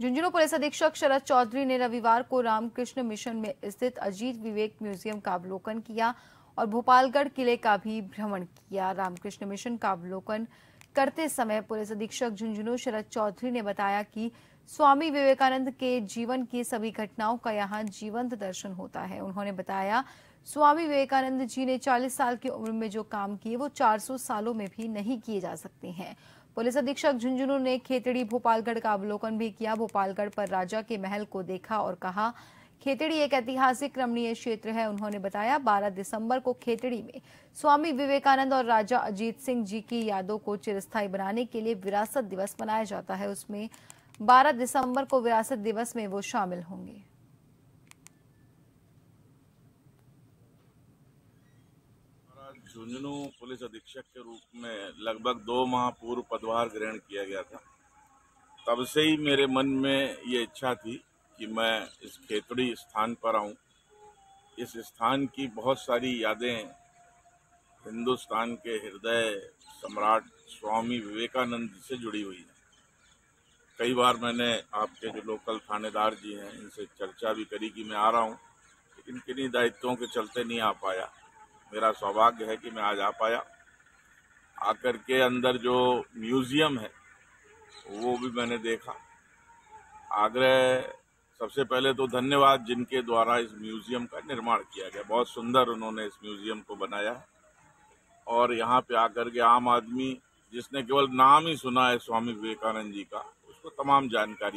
Jhunjhunu police अधीक्षक शरद चौधरी ने रविवार को रामकृष्ण मिशन में स्थित अजीत विवेक म्यूजियम का अवलोकन किया और भोपालगढ़ किले का भी भ्रमण किया। रामकृष्ण मिशन का अवलोकन करते समय पुलिस अधीक्षक झुंझुनू शरद चौधरी ने बताया कि स्वामी विवेकानंद के जीवन की सभी घटनाओं का यहाँ जीवंत दर्शन होता है। उन्होंने बताया, स्वामी विवेकानंद जी ने 40 साल की उम्र में जो काम किए वो 400 सालों में भी नहीं किए जा सकते हैं। पुलिस अधीक्षक झुंझुनू ने खेतड़ी भोपालगढ़ का अवलोकन भी किया। भोपालगढ़ पर राजा के महल को देखा और कहा, खेतड़ी एक ऐतिहासिक रमणीय क्षेत्र है। उन्होंने बताया, 12 दिसंबर को खेतड़ी में स्वामी विवेकानंद और राजा अजीत सिंह जी की यादों को चिरस्थायी बनाने के लिए विरासत दिवस मनाया जाता है। उसमें 12 दिसंबर को विरासत दिवस में वो शामिल होंगे। झुंझुनू पुलिस अधीक्षक के रूप में लगभग 2 माह पूर्व पदभार ग्रहण किया गया था। तब से ही मेरे मन में ये इच्छा थी कि मैं इस खेतड़ी स्थान पर आऊं। इस स्थान की बहुत सारी यादें हिंदुस्तान के हृदय सम्राट स्वामी विवेकानंद जी से जुड़ी हुई हैं। कई बार मैंने आपके जो लोकल थानेदार जी हैं इनसे चर्चा भी करी कि मैं आ रहा हूं, लेकिन किन्हीं दायित्वों के चलते नहीं आ पाया। मेरा सौभाग्य है कि मैं आज आ पाया। आकर के अंदर जो म्यूज़ियम है वो भी मैंने देखा। आग्रह सबसे पहले तो धन्यवाद जिनके द्वारा इस म्यूज़ियम का निर्माण किया गया। बहुत सुंदर उन्होंने इस म्यूज़ियम को बनाया है और यहाँ पे आकर के आम आदमी जिसने केवल नाम ही सुना है स्वामी विवेकानंद जी का, उसको तमाम जानकारी